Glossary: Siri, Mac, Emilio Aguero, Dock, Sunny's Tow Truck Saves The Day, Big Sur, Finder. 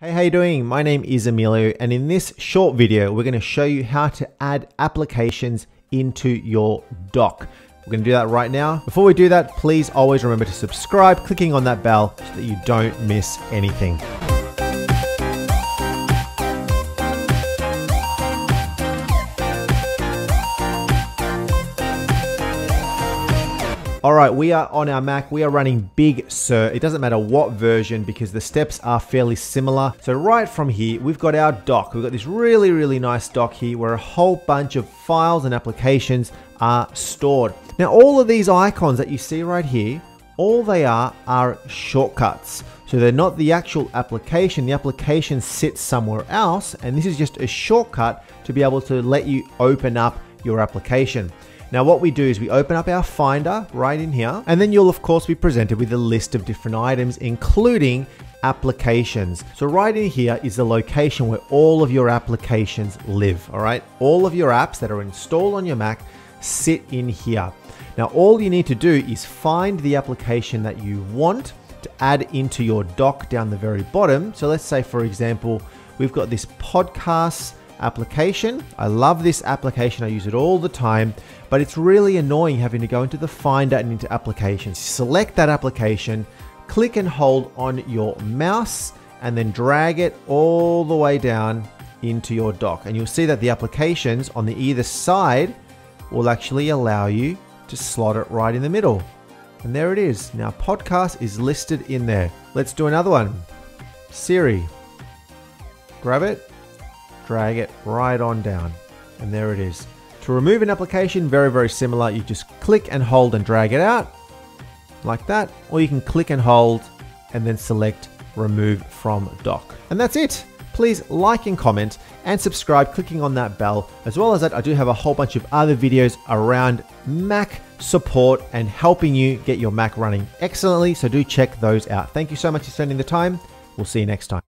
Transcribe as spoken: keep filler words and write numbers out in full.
Hey, how you doing? My name is Emilio, and in this short video, we're going to show you how to add applications into your dock. We're going to do that right now. Before we do that, please always remember to subscribe, clicking on that bell so that you don't miss anything. All right, we are on our Mac. We are running Big Sur. It doesn't matter what version because the steps are fairly similar. So right from here, we've got our dock. We've got this really, really nice dock here where a whole bunch of files and applications are stored. Now, all of these icons that you see right here, all they are are shortcuts. So they're not the actual application. The application sits somewhere else, and this is just a shortcut to be able to let you open up your application. Now what we do is we open up our Finder right in here, and then you'll of course be presented with a list of different items, including applications. So right in here is the location where all of your applications live, all right? All of your apps that are installed on your Mac sit in here. Now all you need to do is find the application that you want to add into your dock down the very bottom. So let's say, for example, we've got this podcast application. I love this application. I use it all the time, but it's really annoying having to go into the Finder and into applications. Select that application, click and hold on your mouse, and then drag it all the way down into your dock. And you'll see that the applications on the either side will actually allow you to slot it right in the middle. And there it is. Now podcast is listed in there. Let's do another one. Siri. Grab it. Drag it right on down, and there it is. To remove an application, very, very similar. You just click and hold and drag it out like that, or you can click and hold and then select remove from dock. And that's it. Please like and comment and subscribe, clicking on that bell. As well as that, I do have a whole bunch of other videos around Mac support and helping you get your Mac running excellently. So do check those out. Thank you so much for spending the time. We'll see you next time.